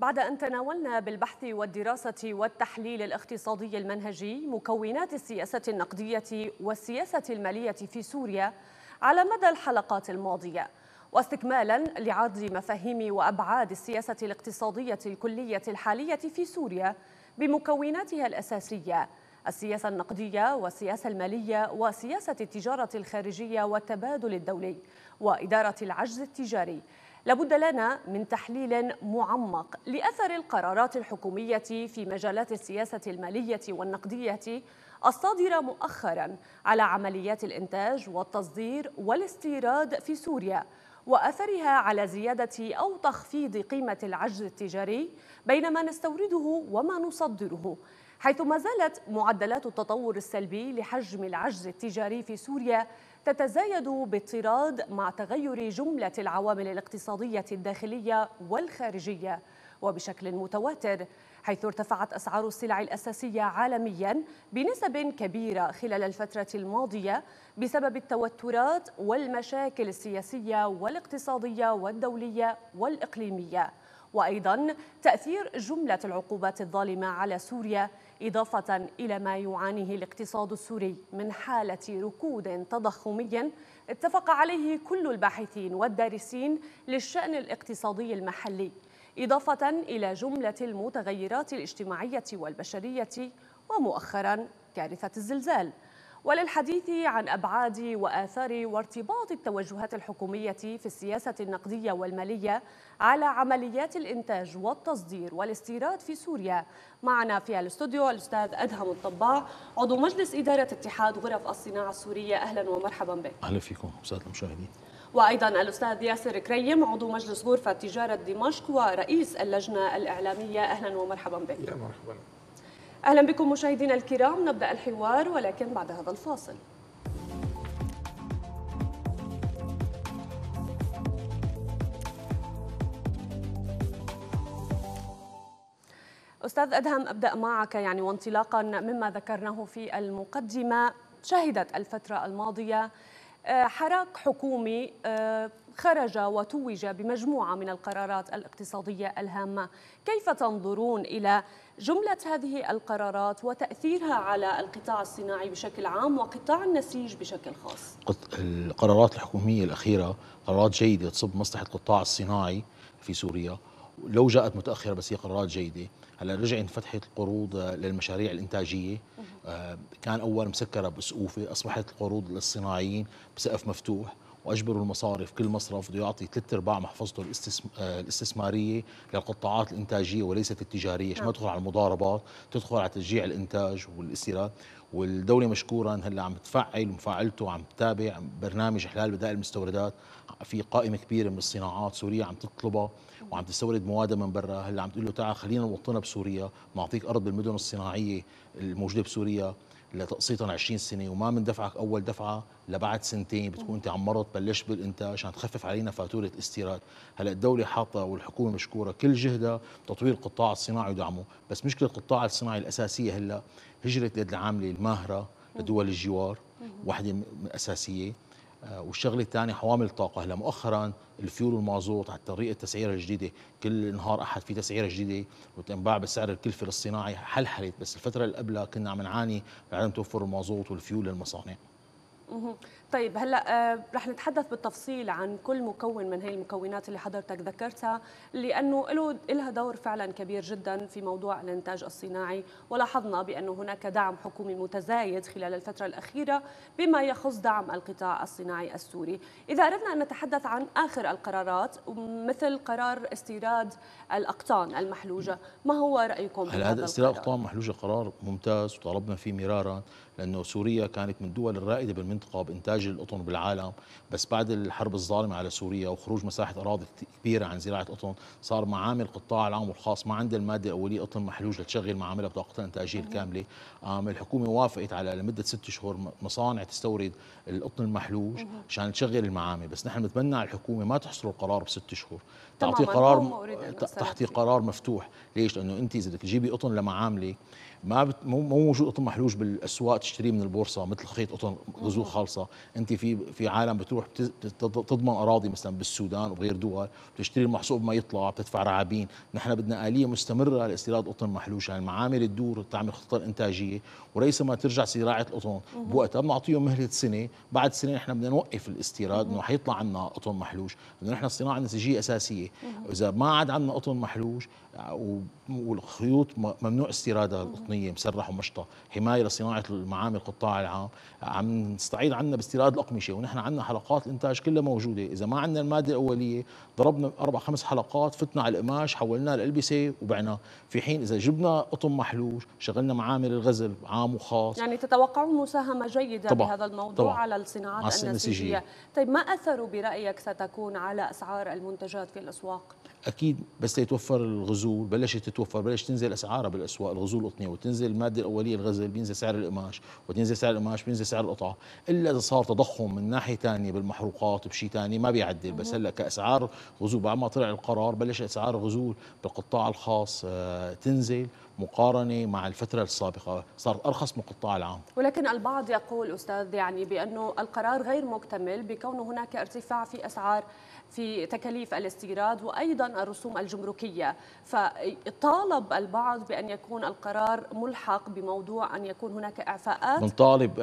بعد أن تناولنا بالبحث والدراسة والتحليل الاقتصادي المنهجي مكونات السياسة النقدية والسياسة المالية في سوريا على مدى الحلقات الماضية، واستكمالا لعرض مفاهيم وأبعاد السياسة الاقتصادية الكلية الحالية في سوريا بمكوناتها الأساسية، السياسة النقدية والسياسة المالية وسياسة التجارة الخارجية والتبادل الدولي وإدارة العجز التجاري، لابد لنا من تحليل معمق لأثر القرارات الحكومية في مجالات السياسة المالية والنقدية الصادرة مؤخرا على عمليات الإنتاج والتصدير والاستيراد في سوريا، وأثرها على زيادة أو تخفيض قيمة العجز التجاري بين ما نستورده وما نصدره، حيث ما زالت معدلات التطور السلبي لحجم العجز التجاري في سوريا تتزايد باضطراد مع تغير جملة العوامل الاقتصادية الداخلية والخارجية وبشكل متواتر، حيث ارتفعت أسعار السلع الأساسية عالميا بنسب كبيرة خلال الفترة الماضية بسبب التوترات والمشاكل السياسية والاقتصادية والدولية والإقليمية، وأيضا تأثير جملة العقوبات الظالمة على سوريا، إضافة إلى ما يعانيه الاقتصاد السوري من حالة ركود تضخمي اتفق عليه كل الباحثين والدارسين للشأن الاقتصادي المحلي، إضافة إلى جملة المتغيرات الاجتماعية والبشرية ومؤخرا كارثة الزلزال. وللحديث عن أبعاد وآثار وارتباط التوجهات الحكومية في السياسة النقدية والمالية على عمليات الإنتاج والتصدير والاستيراد في سوريا، معنا في الاستوديو الأستاذ أدهم الطباع، عضو مجلس إدارة اتحاد غرف الصناعة السورية. أهلا ومرحبا بك. أهلا فيكم سادة المشاهدين. وأيضا الأستاذ ياسر كريم، عضو مجلس غرفة تجارة دمشق ورئيس اللجنة الإعلامية. أهلا ومرحبا بك. يا مرحبا. أهلا بكم مشاهدينا الكرام، نبدأ الحوار ولكن بعد هذا الفاصل. أستاذ أدهم، أبدأ معك وانطلاقا مما ذكرناه في المقدمة، شهدت الفترة الماضية حراك حكومي خرج وتوج بمجموعة من القرارات الاقتصادية الهامة. كيف تنظرون إلى جملة هذه القرارات وتأثيرها على القطاع الصناعي بشكل عام وقطاع النسيج بشكل خاص؟ القرارات الحكومية الأخيرة قرارات جيدة تصب مصلحة القطاع الصناعي في سوريا، لو جاءت متأخرة بس هي قرارات جيدة. هلا رجع انفتحت القروض للمشاريع الانتاجيه، كان اول مسكره بسقوفه، اصبحت القروض للصناعيين بسقف مفتوح، واجبروا المصارف كل مصرف بده يعطي 3/4 محفظته الاستثماريه للقطاعات الانتاجيه وليست التجاريه، عشان ما تدخل على المضاربات، تدخل على تشجيع الانتاج والاستيراد. والدوله مشكورا هلا عم تفعل ومفاعلته، عم تتابع برنامج احلال بدائل المستوردات، في قائمه كبيره من الصناعات سوريا عم تطلبها وعم تستورد مواد من برا. هلا عم تقول له تعال خلينا نوطنها بسوريا، نعطيك ارض بالمدن الصناعيه الموجوده بسوريا لتقسيطا 20 سنه، وما بندفعك اول دفعه لبعد سنتين، بتكون انت عمرت بلشت بالانتاج عشان تخفف علينا فاتوره الاستيراد. هلا الدوله حاطه والحكومه مشكوره كل جهدها تطوير القطاع الصناعي ودعمه، بس مشكله القطاع الصناعي الاساسيه هلا هجره اليد العامله الماهره لدول الجوار، واحده اساسيه. والشغله الثانيه حوامل الطاقه، هلا مؤخرا الفيول والمازوت على طريقه التسعيره الجديده، كل نهار احد في تسعيره جديده وتنباع بسعر الكلفه للصناعي، حلحلت. بس الفتره اللي قبلها كنا عم نعاني لعدم توفر المازوت والفيول للمصانع. طيب هلا رح نتحدث بالتفصيل عن كل مكون من هي المكونات اللي حضرتك ذكرتها، لانه لها دور فعلا كبير جدا في موضوع الانتاج الصناعي، ولاحظنا بانه هناك دعم حكومي متزايد خلال الفتره الاخيره بما يخص دعم القطاع الصناعي السوري. اذا اردنا ان نتحدث عن اخر القرارات مثل قرار استيراد الاقطان المحلوجه، ما هو رايكم بهذا القرار؟ هذا استيراد الاقطان المحلوجه قرار ممتاز وطالبنا فيه مرارا، لانه سوريا كانت من الدول الرائده بالمنطقه بانتاج القطن بالعالم، بس بعد الحرب الظالمه على سوريا وخروج مساحه اراضي كبيره عن زراعه قطن، صار معامل القطاع العام والخاص ما عندها الماده الاوليه قطن محلوج لتشغل معاملها بطاقتها الانتاجيه الكامله. الحكومه وافقت على لمده 6 شهور مصانع تستورد القطن المحلوج عشان تشغل المعامل، بس نحن بنتمنى على الحكومه ما تحصر القرار ب6 شهور، تعطي قرار مفتوح. ليش؟ لانه انت اذا بدك تجيبي قطن لمعامله مو موجود قطن محلوج بالاسواق تشتريه من البورصه مثل خيط قطن غزو خالصه. انت في عالم بتروح تضمن اراضي مثلا بالسودان وبغير دول، بتشتري المحصول ما يطلع، بتدفع رعابين. نحن بدنا آلية مستمره لاستيراد قطن محلوج، يعني المعامل تدور، تعمل خطه انتاجيه، ورئيس ما ترجع زراعه القطن بوقتها بنعطيهم مهله سنه، بعد سنه نحن بدنا نوقف الاستيراد انه حيطلع عنا قطن محلوج، لانه نحن الصناعه النسيجيه اساسيه. اذا ما عاد عنا قطن محلوج والخيوط ممنوع استيرادها القطنيه مسرح ومشطه، حمايه لصناعه المعامل القطاع العام، عم نستعيد عنا باستيراد الاقمشه، ونحن عنا حلقات الانتاج كلها موجوده، اذا ما عنا الماده الاوليه ضربنا 4-5 حلقات، فتنا على القماش، حولناه لالبسه وبعناه، في حين اذا جبنا قطن محلوج شغلنا معامل الغزل عام وخاص. يعني تتوقعون مساهمه جيده بهذا الموضوع طبعًا على الصناعات النسيجيه. طيب ما اثره برايك ستكون على اسعار المنتجات في الاسواق؟ اكيد بس يتوفر الغزول، بلشت تنزل اسعارها بالاسواق، الغزول القطنيه، وتنزل الماده الاوليه الغزل، بينزل سعر القماش، وتنزل سعر القماش بينزل سعر القطعه، الا اذا صار تضخم من ناحيه ثانيه بالمحروقات بشيء ثاني ما بيعدل. بس هلا كاسعار غزول بعد ما طلع القرار بلش اسعار الغزول بالقطاع الخاص تنزل مقارنه مع الفتره السابقه، صارت ارخص من القطاع العام. ولكن البعض يقول استاذ يعني بانه القرار غير مكتمل بكون هناك ارتفاع في اسعار في تكاليف الاستيراد وايضا الرسوم الجمركيه، فطالب البعض بان يكون القرار ملحق بموضوع ان يكون هناك اعفاءات. بنطالب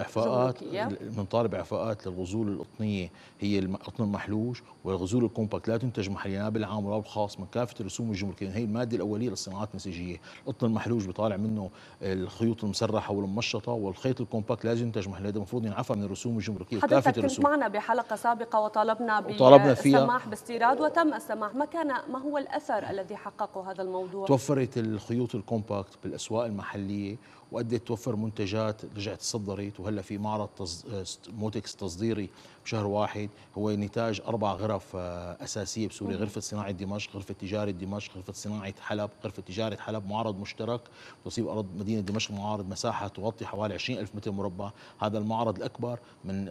اعفاءات للغزول القطنيه، هي القطن المحلوج والغزول الكومباكت، لا تنتج محليا بالعام ولا بالخاص، من كافه الرسوم الجمركيه، هي الماده الاوليه للصناعات النسيجيه. القطن المحلوج بيطالع منه الخيوط المسرحه والممشطه، والخيط الكومباكت لازم ينتج محليا، المفروض ينعفى من الرسوم الجمركيه. حضرتك كنت معنا بحلقه سابقه وطالبنا بالسماح باستيراد وتم السماح، ما هو الاثر الذي حققه هذا الموضوع؟ توفرت الخيوط الكومباكت بالاسواق المحليه وادت توفر منتجات، رجعت تصدرت، وهلا في معرض موتكس تصديري بشهر 1 هو نتاج 4 غرف اساسيه بسوريا، غرفه صناعه دمشق، غرفه تجاره دمشق، غرفه صناعه حلب، غرفه تجاره حلب، معرض مشترك تصيب ارض مدينه دمشق، معارض مساحه تغطي حوالي 20000 متر مربع. هذا المعرض الاكبر من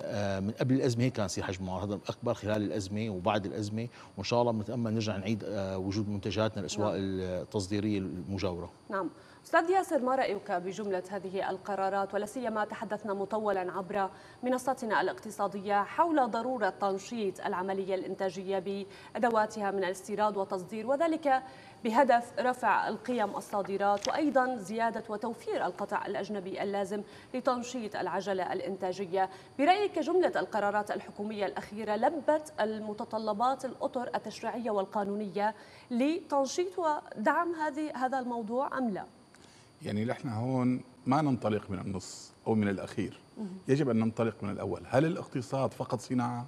قبل الازمه، هيك كان يصير حجم المعرض، هذا الاكبر خلال الازمه وبعد الازمه، وان شاء الله بنتامل نرجع نعيد وجود منتجاتنا الاسواق التصديريه المجاوره. نعم أستاذ ياسر، ما رأيك بجملة هذه القرارات، ولا سيما تحدثنا مطولا عبر منصتنا الاقتصادية حول ضرورة تنشيط العملية الإنتاجية بأدواتها من الاستيراد والتصدير، وذلك بهدف رفع القيم الصادرات وأيضا زيادة وتوفير القطع الأجنبي اللازم لتنشيط العجلة الإنتاجية. برأيك جملة القرارات الحكومية الأخيرة لبت المتطلبات الأطر التشريعية والقانونية لتنشيط ودعم هذا الموضوع أم لا؟ يعني نحن هون ما ننطلق من النص أو من الأخير، يجب أن ننطلق من الأول. هل الاقتصاد فقط صناعة؟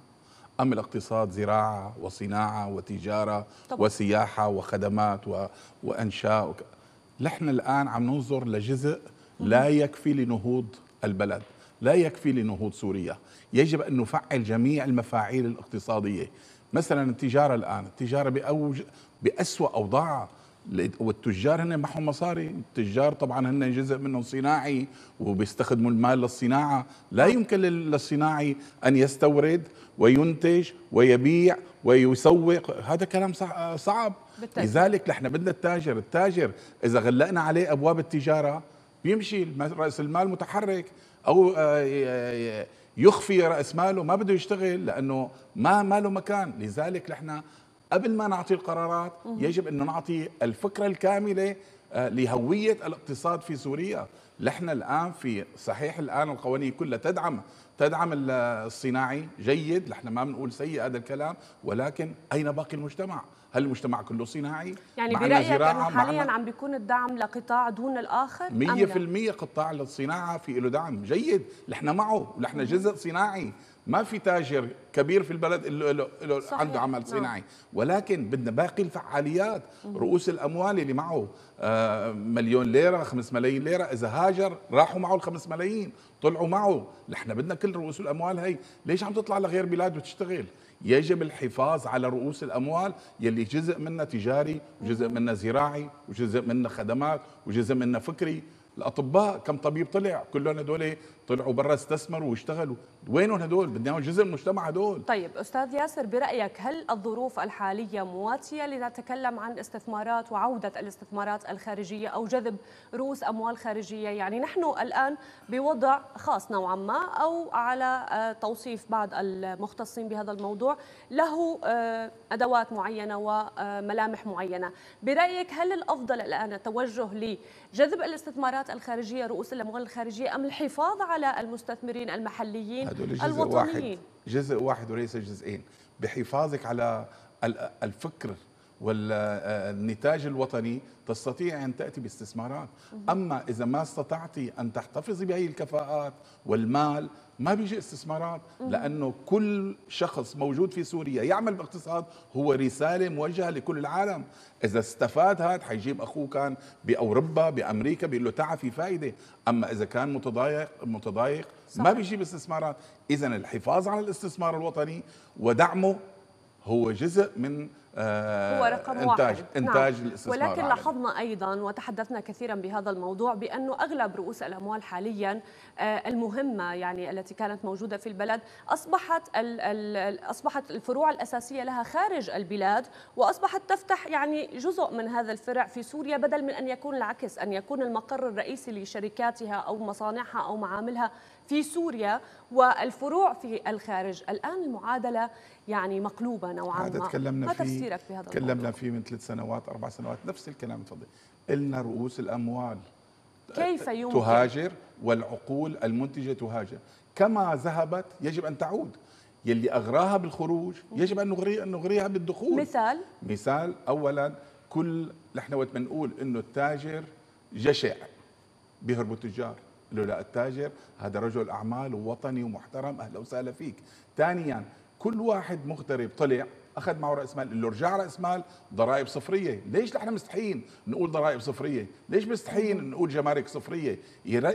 أم الاقتصاد زراعة وصناعة وتجارة طبعا وسياحة وخدمات وأنشاء نحن الآن عم ننظر لجزء لا يكفي لنهوض البلد، لا يكفي لنهوض سوريا. يجب أن نفعل جميع المفاعيل الاقتصادية. مثلا التجارة الآن، التجارة بأسوأ أوضاعها، والتجار هن معهم مصاري، التجار طبعا هن جزء منهم صناعي وبيستخدموا المال للصناعه، لا يمكن للصناعي ان يستورد وينتج ويبيع ويسوق، هذا كلام صعب. لذلك نحن بدنا التاجر اذا غلقنا عليه ابواب التجاره بيمشي، راس المال متحرك او يخفي راس ماله، ما بده يشتغل لانه ما له مكان. لذلك نحن قبل ما نعطي القرارات يجب أن نعطي الفكرة الكاملة لهوية الاقتصاد في سوريا. نحن الآن في صحيح الآن القوانين كلها تدعم الصناعي، جيد، نحن ما بنقول سيء هذا الكلام، ولكن أين باقي المجتمع؟ هل المجتمع كله صناعي؟ يعني برأيك أنه حاليا عم بيكون الدعم لقطاع دون الآخر؟ 100% قطاع الصناعة في له دعم جيد، نحن معه، نحن جزء صناعي، ما في تاجر كبير في البلد اللي عنده عمل صناعي، ولكن بدنا باقي الفعاليات، رؤوس الأموال اللي معه 1,000,000 ليرة 5,000,000 ليرة، إذا هاجر راحوا معه ال5,000,000 طلعوا معه، نحن بدنا كل رؤوس الأموال هي، ليش عم تطلع لغير بلاد وتشتغل؟ يجب الحفاظ على رؤوس الأموال يلي جزء منها تجاري وجزء منها زراعي وجزء منها خدمات وجزء منها فكري. الاطباء، كم طبيب طلع، كلهم هدول طلعوا برا استثمروا واشتغلوا، وينهم هدول؟ بدنا اياهم جزء من المجتمع هدول. طيب استاذ ياسر، برايك هل الظروف الحاليه مواتيه لنتكلم عن استثمارات وعوده الاستثمارات الخارجيه او جذب رؤوس اموال خارجيه؟ يعني نحن الان بوضع خاص نوعا ما، او على توصيف بعض المختصين بهذا الموضوع له ادوات معينه وملامح معينه. برايك هل الافضل الان التوجه لجذب الاستثمارات الخارجيه رؤوس الاموال الخارجيه ام الحفاظ على المستثمرين المحليين الوطنيين؟ جزء واحد وليس جزئين. بحفاظك على الفكر والنتاج الوطني تستطيع أن تأتي باستثمارات، أما إذا ما استطعتي أن تحتفظي بهذه الكفاءات والمال ما بيجي استثمارات، لأنه كل شخص موجود في سوريا يعمل باقتصاد هو رسالة موجهة لكل العالم. إذا استفاد هذا حيجيب أخوه كان بأوروبا بأمريكا بيقول له تعا في فائدة، أما إذا كان متضايق ما بيجيب استثمارات. إذا الحفاظ على الاستثمار الوطني ودعمه هو جزء من هو رقم إنتاج نعم. الاستثمار. ولكن عالي. لاحظنا أيضا وتحدثنا كثيرا بهذا الموضوع بأنه أغلب رؤوس الأموال حاليا المهمة يعني التي كانت موجودة في البلد أصبحت الفروع الأساسية لها خارج البلاد، وأصبحت تفتح يعني جزء من هذا الفرع في سوريا، بدل من أن يكون العكس، أن يكون المقر الرئيسي لشركاتها أو مصانعها أو معاملها في سوريا والفروع في الخارج. الآن المعادلة يعني مقلوبة نوعا ما. تكلمنا فيه من 3 سنوات 4 سنوات نفس الكلام. تفضل. قلنا رؤوس الأموال كيف يمكن تهاجر والعقول المنتجة تهاجر، كما ذهبت يجب أن تعود، يلي أغراها بالخروج يجب أن نغريها بالدخول. مثال أولا، كل نحن بنقول إنه التاجر جشع بيهربوا التجار، قالوا لا التاجر هذا رجل أعمال ووطني ومحترم، أهلا وسهلا فيك. ثانيا، كل واحد مغترب طلع اخذ معه راس مال، اللي رجع راس مال ضرائب صفريه. ليش نحن مستحيين نقول ضرائب صفريه؟ ليش مستحيين نقول جمارك صفريه؟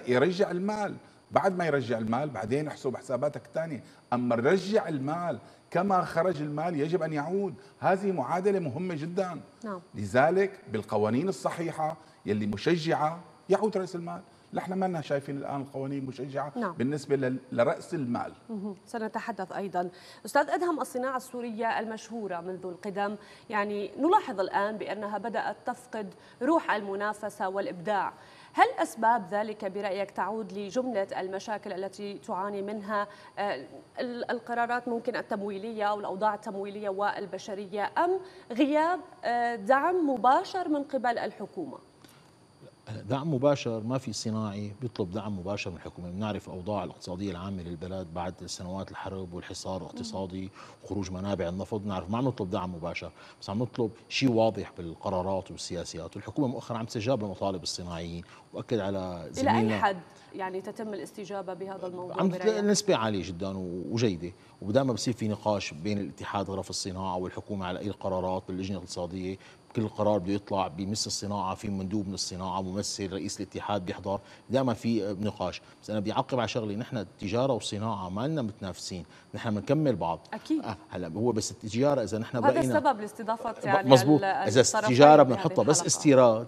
يرجع المال، بعد ما يرجع المال بعدين احسب حساباتك الثانيه، اما رجع المال كما خرج المال يجب ان يعود. هذه معادله مهمه جدا. لذلك بالقوانين الصحيحه يلي مشجعه يعود راس المال. نحن ما شايفين الآن القوانين مشجعة بالنسبة لرأس المال. سنتحدث أيضا أستاذ أدهم، الصناعة السورية المشهورة منذ القدم يعني نلاحظ الآن بأنها بدأت تفقد روح المنافسة والإبداع. هل أسباب ذلك برأيك تعود لجملة المشاكل التي تعاني منها القرارات ممكن التمويلية أو الأوضاع التمويلية والبشرية، أم غياب دعم مباشر من قبل الحكومة؟ دعم مباشر ما في. صناعي بيطلب دعم مباشر من الحكومة. بنعرف أوضاع الاقتصادية العامة للبلد بعد سنوات الحرب والحصار الاقتصادي وخروج منابع النفط، بنعرف ما عم نطلب دعم مباشر، بس عم نطلب شيء واضح بالقرارات والسياسات. والحكومة مؤخرا عم تستجاب لمطالب الصناعيين، وأكد على زميلنا. إلى أي حد يعني تتم الاستجابة بهذا الموضوع؟ عم تلاقي نسبة عالية جدا وجيدة، وبدائما بصير في نقاش بين الاتحاد غرف الصناعة والحكومة على أي القرارات باللجنة الاقتصادية. كل قرار بده يطلع بمس الصناعه، في مندوب من الصناعه، ممثل رئيس الاتحاد بيحضر، دائما في نقاش. بس انا بدي اعقب على شغله، نحن التجاره والصناعه ما لنا متنافسين، نحن بنكمل بعض اكيد. هلا هو بس التجاره اذا نحن بقينا، هذا السبب لاستضافه يعني مزبوط. اذا التجاره بنحطها بس استيراد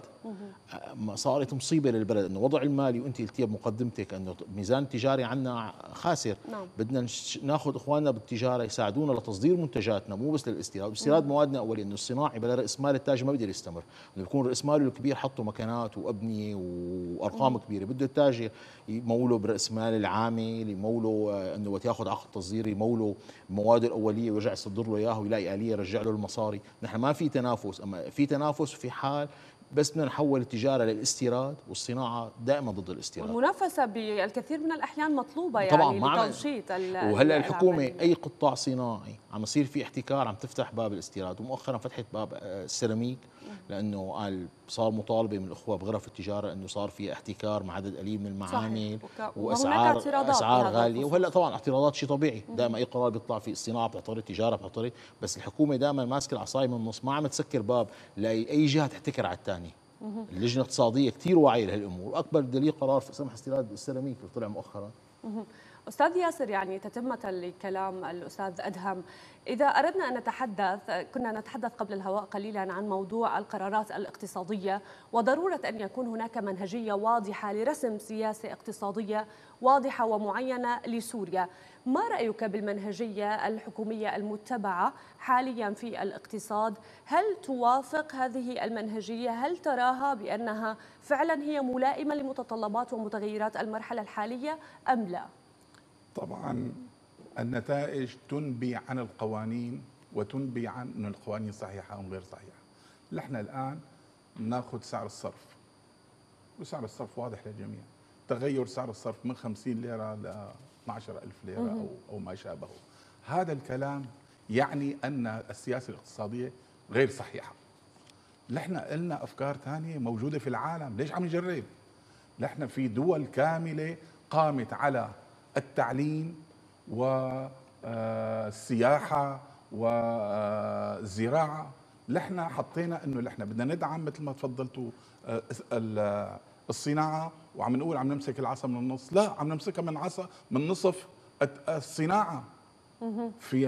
صارت مصيبه للبلد، انه وضع المالي وانت قلتيها بمقدمتك انه الميزان التجاري عندنا خاسر. بدنا ناخذ اخواننا بالتجاره يساعدونا لتصدير منتجاتنا، مو بس للاستيراد، واستيراد موادنا اوليه. انه الصناعي بلا راس مال التاجر ما بيقدر يستمر، انه بيكون راس ماله الكبير حطوا مكانات وابنيه وارقام كبيره، بده التاجر يموله براس مال العامل، يموله انه وقت ياخذ عقد تصدير يموله المواد الاوليه ويرجع يصدر له اياها ويلاقي اليه يرجع له المصاري. نحن ما في تنافس، اما في تنافس في حال بس بدنا نحول التجاره للاستيراد، والصناعه دائما ضد الاستيراد. المنافسه بالكثير من الاحيان مطلوبه يعني لتنشيط وهلا الحكومه اي قطاع صناعي عم يصير في احتكار عم تفتح باب الاستيراد، ومؤخرا فتحت باب السيراميك لانه قال صار مطالبه من الاخوه بغرف التجاره انه صار في احتكار مع عدد قليل من المعامل واسعار غاليه. وهلا طبعا اعتراضات شيء طبيعي، دائما اي قرار بيطلع فيه الصناعه بتعترض، التجاره بتعترض، بس الحكومه دائما ماسكه العصايه من النص، ما عم تسكر باب لاي جهه تحتكر على الثاني. اللجنه الاقتصاديه كثير واعيه لهالامور، واكبر دليل قرار في سمح استيراد السيراميك اللي طلع مؤخرا. أستاذ ياسر، يعني تتمة لكلام الأستاذ أدهم، إذا أردنا أن نتحدث، كنا نتحدث قبل الهواء قليلا عن موضوع القرارات الاقتصادية وضرورة أن يكون هناك منهجية واضحة لرسم سياسة اقتصادية واضحة ومعينة لسوريا. ما رأيك بالمنهجية الحكومية المتبعة حاليا في الاقتصاد؟ هل توافق هذه المنهجية؟ هل تراها بأنها فعلا هي ملائمة لمتطلبات ومتغيرات المرحلة الحالية أم لا؟ طبعا النتائج تنبي عن القوانين وتنبي عن أن القوانين صحيحة أم غير صحيحة. نحن الآن نأخذ سعر الصرف، وسعر الصرف واضح للجميع، تغير سعر الصرف من 50 ليرة ل 12,000 ليرة أو ما شابهه. هذا الكلام يعني أن السياسة الاقتصادية غير صحيحة. نحن قلنا أفكار ثانية موجودة في العالم، ليش عم نجرب؟ نحن في دول كاملة قامت على التعليم والسياحة والزراعة. نحن حطينا أنه نحن بدنا ندعم مثل ما تفضلتوا الصناعة، وعم نقول عم نمسك العصا من النص. لا، عم نمسكها من عصا من نصف الصناعة. في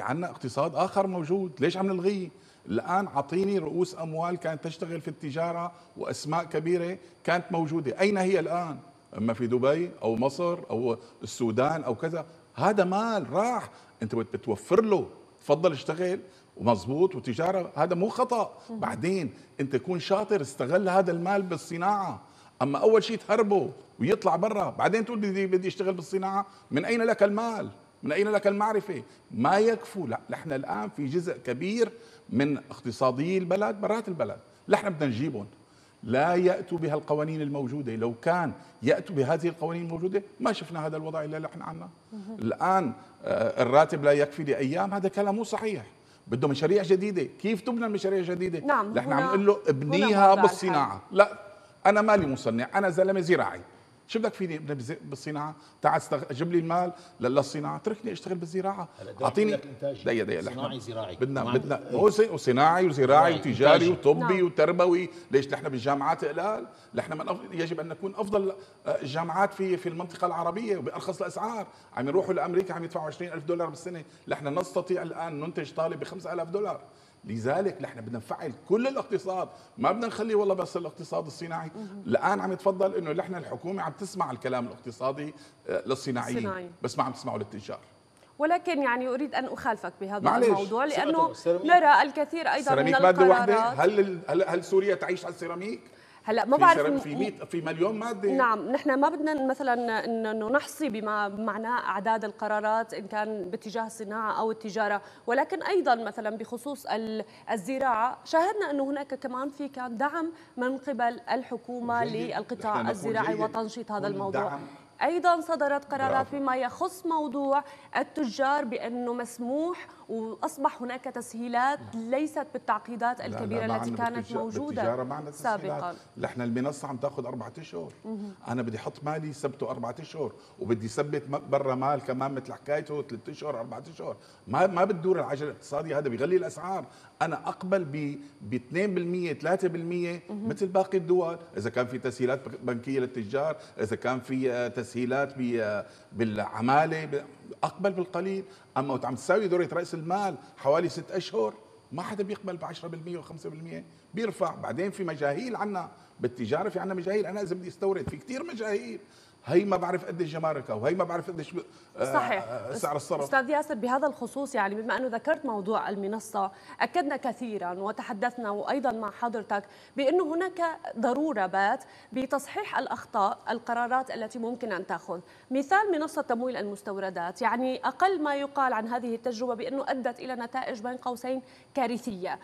عنا اقتصاد آخر موجود، ليش عم نلغيه؟ الآن عطيني رؤوس أموال كانت تشتغل في التجارة وأسماء كبيرة كانت موجودة، أين هي الآن؟ اما في دبي او مصر او السودان او كذا. هذا مال راح، انت بتوفر له، تفضل اشتغل ومظبوط وتجاره، هذا مو خطا. بعدين انت تكون شاطر، استغل هذا المال بالصناعه. اما اول شيء تهربه ويطلع برا، بعدين تقول بدي اشتغل بالصناعه، من اين لك المال؟ من اين لك المعرفه؟ ما يكفو. لا، نحن الان في جزء كبير من اقتصادي البلد برات البلد، نحن بدنا نجيبهم. لا يأتوا بهالقوانين الموجودة. لو كان يأتوا بهذه القوانين الموجودة ما شفنا هذا الوضع اللي نحن عنا الآن. الراتب لا يكفي لأيام، هذا كلام مو صحيح. بده مشاريع جديدة. كيف تبنى المشاريع الجديدة؟ نعم، نحن عم نقول له ابنيها بالصناعة. لا، أنا مالي مصنع، أنا زلمة زراعي، شو بدك فيني ابني بالصناعة؟ تعال جيب لي المال للصناعة، اتركني اشتغل بالزراعة، اعطيني دقيقة صناعي زراعي. بدنا هو صناعي وزراعي وتجاري وطبي وتربوي. ليش نحن بالجامعات قلال؟ نحن يجب ان نكون افضل الجامعات في المنطقة العربية وبارخص الاسعار. عم يروحوا لامريكا عم يدفعوا 20,000 دولار بالسنة، نحن نستطيع الان ننتج طالب ب 5,000 دولار. لذلك نحن بدنا نفعل كل الاقتصاد، ما بدنا نخلي والله بس الاقتصاد الصناعي. الان عم يتفضل انه نحن الحكومه عم تسمع الكلام الاقتصادي للصناعيين بس ما عم تسمعه للتجار. ولكن يعني اريد ان اخالفك بهذا الموضوع، لانه نرى الكثير ايضا من القرارات. هل سوريا تعيش على السيراميك؟ هلا ما بعرف في مليون ماده. نعم، نحن ما بدنا مثلا انه نحصي بما معناه اعداد القرارات ان كان باتجاه الصناعه او التجاره، ولكن ايضا مثلا بخصوص الزراعه شاهدنا انه هناك كمان كان دعم من قبل الحكومه للقطاع الزراعي وتنشيط هذا الموضوع. ايضا صدرت قرارات فيما يخص موضوع التجار بانه مسموح، واصبح هناك تسهيلات ليست بالتعقيدات الكبيره التي كانت موجوده سابقا. نحن المنصه عم تاخذ 4 اشهر، انا بدي احط مالي ثبته 4 اشهر، وبدي ثبت برا مال كمان مثل حكايته 3 اشهر 4 اشهر، ما بتدور العجله الاقتصاديه. هذا بيغلي الاسعار. انا اقبل ب 2% 3% مثل باقي الدول، اذا كان في تسهيلات بنكيه للتجار، اذا كان في تسهيلات بالعماله، اقبل بالقليل. اما وانت عم تساوي دورة رأس المال حوالي 6 اشهر، ما حدا بيقبل ب 10% و5% بيرفع. بعدين في مجاهيل عنا بالتجاره، في عنا مجاهيل. انا اذا بدي استورد في كثير مجاهيل، هي ما بعرف قد الجماركه، وهي ما بعرف قد صحيح سعر الصرف. استاذ ياسر، بهذا الخصوص يعني بما انه ذكرت موضوع المنصه، اكدنا كثيرا وتحدثنا وايضا مع حضرتك بانه هناك ضروره بتصحيح الاخطاء، القرارات التي ممكن ان تاخذ. مثال منصه تمويل المستوردات، يعني اقل ما يقال عن هذه التجربه بانه ادت الى نتائج بين قوسين كارثيه.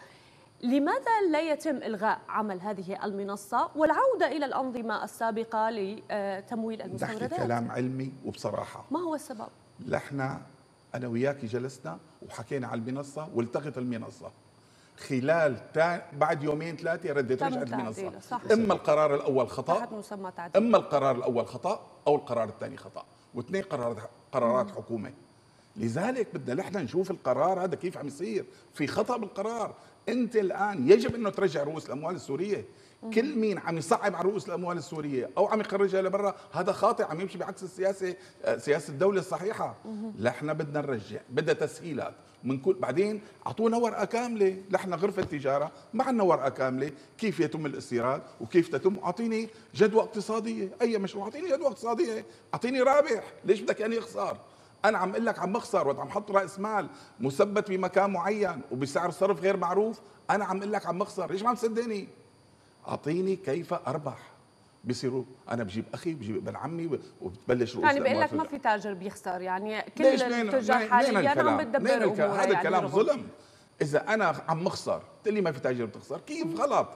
لماذا لا يتم إلغاء عمل هذه المنصة والعودة إلى الأنظمة السابقة لتمويل المستوردات؟ نحكي كلام علمي وبصراحة. ما هو السبب؟ نحن أنا وياك جلسنا وحكينا على المنصة، والتقت المنصة خلال بعد 2-3 يوم ردت رجعت المنصة. إما القرار الأول خطأ، أما القرار الأول خطأ أو القرار الثاني خطأ، واثنين قرارات حكومة. لذلك بدنا نحن نشوف القرار هذا كيف عم يصير. في خطأ بالقرار. انت الان يجب انه ترجع رؤوس الاموال السوريه. كل مين عم يصعب على رؤوس الاموال السوريه او عم يخرجها لبرا هذا خاطئ، عم يمشي بعكس سياسه الدوله الصحيحه. نحن بدنا نرجع، بدها تسهيلات من كل. بعدين اعطونا ورقه كامله، نحن غرفه التجاره ما عندنا ورقه كامله كيف يتم الاستيراد وكيف تتم. اعطيني جدوى اقتصاديه، اي مشروع اعطيني جدوى اقتصاديه، اعطيني رابح، ليش بدك اني اخسر؟ أنا عم أقول لك عم بخسر وعم حط رأس مال مثبت بمكان معين وبسعر صرف غير معروف، أنا عم أقول لك عم بخسر، ليش ما عم تصدقني؟ أعطيني كيف أربح. بصيروا أنا بجيب أخي بجيب ابن عمي وبتبلش رؤوس. يعني بقول لك ما في تاجر بيخسر، يعني كل التجار حاليا عم بتدبر أموره. هذا الكلام ظلم. إذا أنا عم بخسر تقول لي ما في تاجر بتخسر، كيف؟ غلط.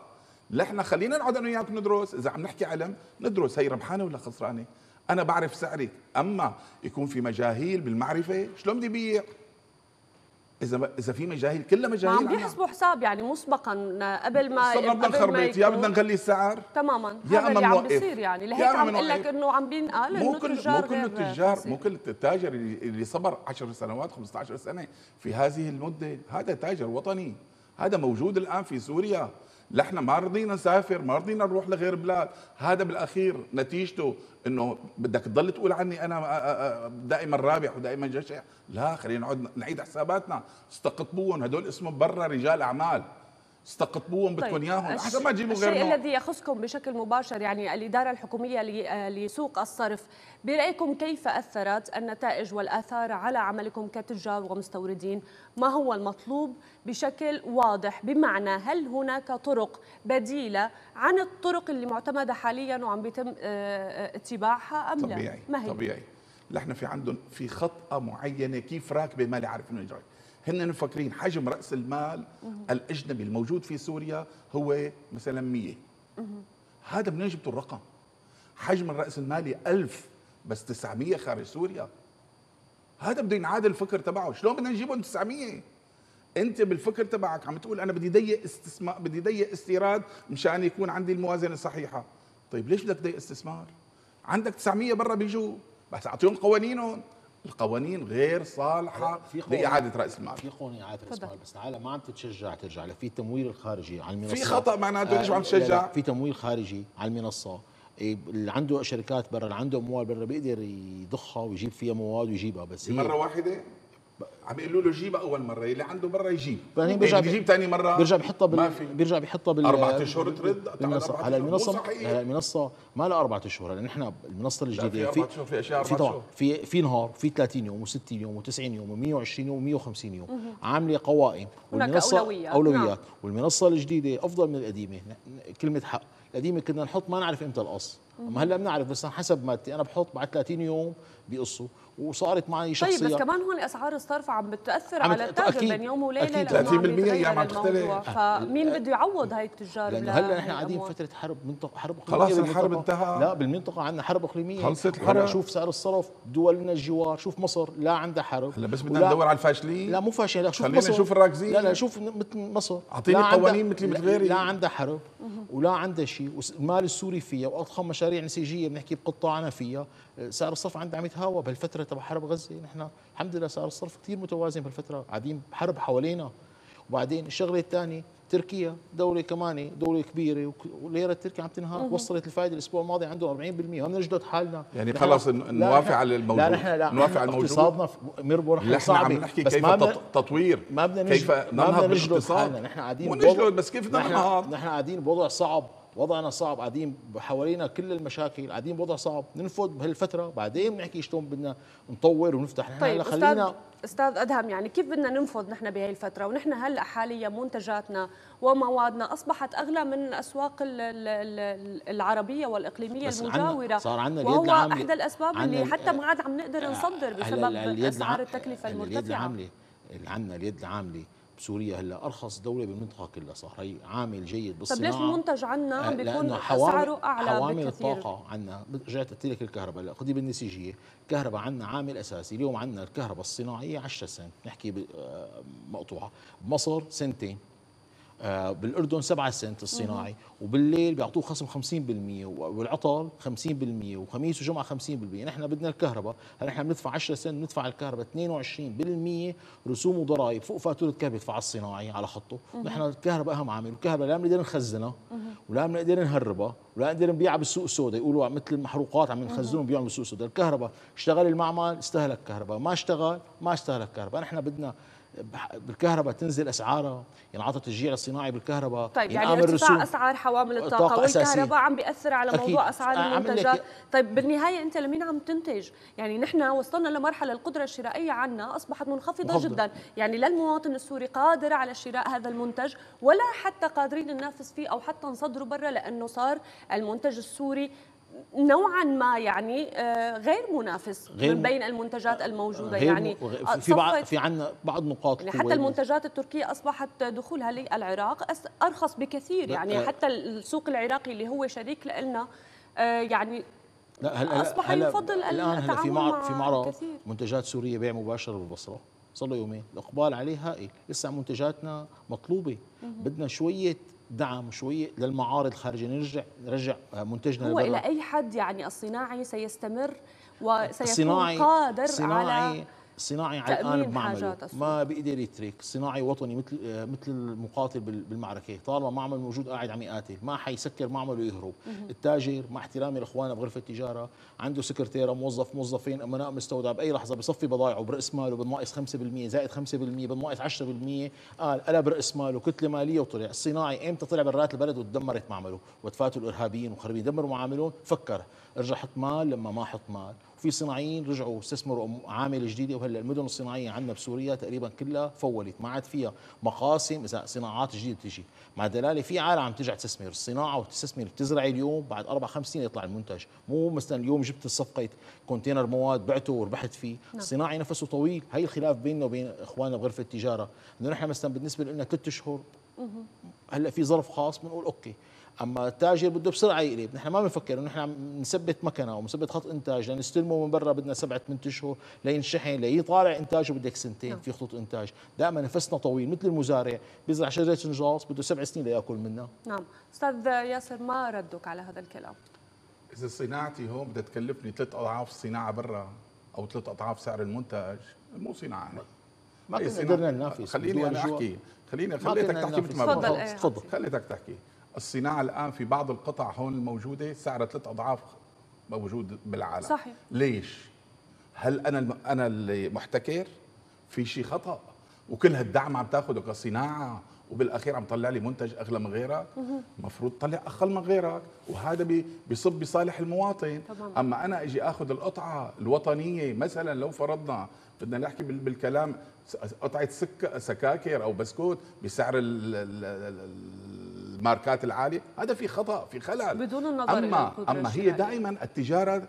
نحن خلينا نقعد أنا وياك ندرس، إذا عم نحكي علم ندرس هي ربحانة ولا خسرانة؟ أنا بعرف سعري، أما يكون في مجاهيل بالمعرفة شلون بدي بيع؟ إذا في مجاهيل كلها مجاهيل عم بيحسبوا حساب، يعني مسبقا قبل ما بدنا نخربط، يا بدنا نغلي السعر تماما، يا أما عم بيصير. يعني لهيك عم أقول لك إنه عم بينقال إنه التجار غير التجار، مو كل التاجر اللي صبر 10 سنوات 15 سنة في هذه المدة هذا تاجر وطني. هذا موجود الآن في سوريا. نحن ما رضينا نسافر، ما رضينا نروح لغير بلاد. هذا بالاخير نتيجته انه بدك تضل تقول عني انا دائما رابح ودائما جشع. لا، خلينا نقعد نعيد حساباتنا. استقطبوهم، هدول اسمهم برا رجال اعمال، استقطبوهم بدكم اياهم عشان ما تجيبوا غيرهم. الشيء الذي يخصكم بشكل مباشر يعني الاداره الحكوميه لسوق الصرف، برايكم كيف اثرت النتائج والاثار على عملكم كتجار ومستوردين؟ ما هو المطلوب بشكل واضح؟ بمعنى هل هناك طرق بديله عن الطرق اللي معتمده حاليا وعم بيتم اتباعها ام لا؟ طبيعي، ما هي؟ طبيعي نحن في عندهم في خطه معينه كيف راكبه ما لا يعرف من يجري. هن مفكرين حجم راس المال الاجنبي الموجود في سوريا هو مثلا 100. هذا منين جبتوا الرقم؟ حجم الراس المالي 1000 بس 900 خارج سوريا. هذا بده ينعاد الفكر تبعه، شلون بدنا نجيبهم 900؟ انت بالفكر تبعك عم تقول انا بدي ضيق استثمار، بدي ضيق استيراد مشان يكون عندي الموازنه الصحيحه. طيب ليش بدك ضيق استثمار؟ عندك 900 برا بيجوا، بس اعطيهم قوانينهم. القوانين غير صالحه لاعاده راس المال. في قوانين اعاده راس المال بس العالم ما عم تتشجع ترجع له. في تمويل الخارجي على المنصه، في خطا معناته ليش ما عم تشجع؟ في تمويل خارجي على المنصه، اللي عنده شركات برا، اللي عنده اموال برا بيقدر يضخها ويجيب فيها مواد ويجيبها، بس مره واحده عم يقولوا له جيبها اول مره، اللي عنده برا يجيب، يعني بيجيب ثاني مره بيرجع بحطها بيرجع بحطها بال4 اشهر ترد على المنصه. هلا المنصه ما لها 4 اشهر، لان احنا المنصه الجديده في 4 اشهر، في اشياء 4 اشهر، في نهار، في 30 يوم و60 يوم و90 يوم و120 يوم و150 يوم، عامله قوائم والمنصه اولويات. نعم. والمنصه الجديده افضل من القديمه، كلمه حق. القديمه كنا نحط ما نعرف امتى القص، اما هلا بنعرف بس حسب مادتي، انا بحط بعد 30 يوم بيقصوا، وصارت معي شخصيا. طيب بس كمان هون اسعار الصرف عم بتاثر على التاجر بين يوم وليله، لانه 30% ايام عم تختلف، فمين بده يعوض هاي التجار؟ لأنه هلا نحن قاعدين فتره حرب، منطقه حرب اقليميه، خلاص الحرب انتهى. لا بالمنطقه عندنا حرب اقليميه، خلصت الحرب. شوف سعر الصرف دولنا الجوار، شوف مصر لا عندها حرب. هلا بس بدنا ندور على الفاشلين؟ لا مو فاشلين، شوف مصر، خلينا نشوف الراكزين. لا شوف مثل مصر، اعطيني قوانين مثل غيري، لا عندها حرب ولا عندها شيء، والمال السوري فيها، واضخم مشاريع نسيجيه بنحكي بقطاعنا فيها. سعر الصرف عندنا عم يتهاوى بهالفتره تبع حرب غزه، نحن الحمد لله سعر الصرف كثير متوازن بهالفتره، قاعدين بحرب حوالينا. وبعدين الشغله الثانيه تركيا دوله كمان دوله كبيره، والليره التركيه عم تنهار، وصلت الفائده الاسبوع الماضي عندهم 40%، بدنا نجلد حالنا. يعني خلص نوافق على الموضوع. لا نحن لا نوافق على الموضوع، اقتصادنا مربو، نحن صعب. عم نحكي كيف تطوير، ما بدنا ننهض بالاقتصاد، نحن قاعدين نجلد، بس كيف بدنا ننهض؟ نحن قاعدين بوضع صعب، وضعنا صعب، قاعدين حوالينا كل المشاكل، قاعدين بوضع صعب، ننفذ بهالفتره، بعدين بنحكي شلون بدنا نطور ونفتح. نحن طيب خلينا استاذ ادهم، يعني كيف بدنا ننفذ نحن بهي الفتره؟ ونحن هلا حاليا منتجاتنا وموادنا اصبحت اغلى من الاسواق العربيه والاقليميه المجاوره، صار عندنا اليد العامله، وهو احدى الاسباب اللي حتى ما عاد عم نقدر نصدر بسبب اسعار التكلفه المرتفعه. اليد العامله، عندنا اليد العامله بسوريا هلا ارخص دوله بالمنطقه كلها، صار هي عامل جيد بالصناعه. طيب ليش المنتج عندنا عم بيكون سعره اعلى؟ عوامل الطاقه عندنا، رجعت قلت لك الكهرباء، هلا خذي بالنسيجيه، الكهرباء عندنا عامل اساسي، اليوم عندنا الكهرباء الصناعيه 10 سنت، نحكي مقطوعه، بمصر سنتين، بالأردن 7 سنت الصناعي، وبالليل بيعطوه خصم 50%، والعطل 50%، وخميس وجمعة 50%. نحن بدنا الكهرباء، هلا نحن بندفع 10 سنت بندفع الكهرباء 22% رسوم وضرائب فوق فاتورة كهرباء بيدفعها الصناعي على خطه. نحن الكهرباء أهم عامل، والكهرباء لا بنقدر نخزنها ولا بنقدر نهربها ولا بنقدر نبيعها بالسوق السوداء، يقولوا مثل المحروقات عم نخزنهم بيعوا بالسوق السوداء. الكهرباء اشتغل المعمل استهلك كهرباء، ما اشتغل ما استهلك كهرباء. نحن بدنا بالكهرباء تنزل اسعارها، ينعطى تشجيع للصناعي بالكهرباء. طيب يعني ارتفاع اسعار حوامل الطاقه والكهرباء عم بياثر على موضوع اسعار المنتجات. طيب بالنهايه انت لمين عم تنتج؟ يعني نحن وصلنا لمرحله القدره الشرائيه عنا اصبحت منخفضه جدا، يعني لا المواطن السوري قادر على شراء هذا المنتج ولا حتى قادرين ننافس فيه او حتى نصدره برا، لانه صار المنتج السوري نوعا ما يعني غير منافس من بين المنتجات الموجوده. يعني في عندنا بعض نقاط يعني حتى المنتجات التركيه اصبحت دخولها للعراق ارخص بكثير، يعني حتى السوق العراقي اللي هو شريك لنا يعني اصبح يفضل الان في معرض منتجات سوريه بيع مباشر بالبصره، صار له يومين الاقبال عليه هائل. لسه منتجاتنا مطلوبه، بدنا شويه دعم شوية للمعارض الخارجية نرجع منتجنا لبرا. هو إلى أي حد يعني الصناعي سيستمر وسيكون قادر على الصناعي على الآن بمعمله، ما بيقدر يترك. صناعي وطني مثل المقاتل بالمعركة، طالما معمل موجود قاعد عم يقاتل ما حيسكر معمله ويهرب. التاجر مع احترامي لإخواننا بغرفة التجارة عنده سكرتيرة، موظف، موظفين، أمناء مستودع، بأي لحظة بصفي بضايعه برأس ماله بناقص 5% زائد 5% بناقص 10%، قال برأس ماله كتلة مالية وطلع. الصناعي إمتى طلع برات البلد وتدمرت معمله وتفاتوا الإرهابيين وخربين يدمروا معاملهم، فكر رجع حط مال لما ما حط مال. في صناعيين رجعوا استثمروا عامل جديده، وهلا المدن الصناعيه عندنا بسوريا تقريبا كلها فولت، ما عاد فيها مقاسم اذا صناعات جديده تجي، مع دلاله في عالم عم ترجع تستثمر. الصناعه وتستثمر بتزرعي اليوم بعد 4-5 سنين يطلع المنتج، مو مثلا اليوم جبت الصفقه كونتينر مواد بعته وربحت فيه. الصناعي نفسه طويل، هي الخلاف بيننا وبين اخواننا بغرفه التجاره، انه نحن مثلا بالنسبه لنا 3 اشهر هلا في ظرف خاص بنقول اوكي، اما التاجر بده بسرعه يقلب. نحن ما بنفكر انه نحن عم نثبت مكنه او نثبت خط انتاج لنستلمه من برا، بدنا 7-8 اشهر لينشحن ليطالع انتاجه بدك 2 سنين في خطوط انتاج. دائما نفسنا طويل، مثل المزارع بيزرع شجره نجاص بده 7 سنين لياكل منها. نعم، استاذ ياسر ما ردك على هذا الكلام؟ اذا صناعتي هون بدها تكلفني 3 اضعاف الصناعه برا او 3 اضعاف سعر المنتج، مو صناعه يعني. ما قدرنا ننافس. خليني انا احكي، خليتك تحكي مثل ما بدك. تفضل خليتك تحكي. الصناعة الآن في بعض القطع هون الموجودة سعرها 3 أضعاف موجود بالعالم. صحيح. ليش؟ هل أنا اللي محتكر؟ في شيء خطأ؟ وكل هالدعم عم تاخده كصناعة وبالأخير عم طلع لي منتج أغلى من غيرك؟ المفروض تطلع أقل من غيرك، وهذا بيصب بصالح المواطن. طبعا. أما أنا أجي آخذ القطعة الوطنية مثلا، لو فرضنا بدنا نحكي بالكلام قطعة سكاكر أو بسكوت بسعر الماركات العالية، هذا في خطأ في خلل بدون النظر. أما هي دائما التجارة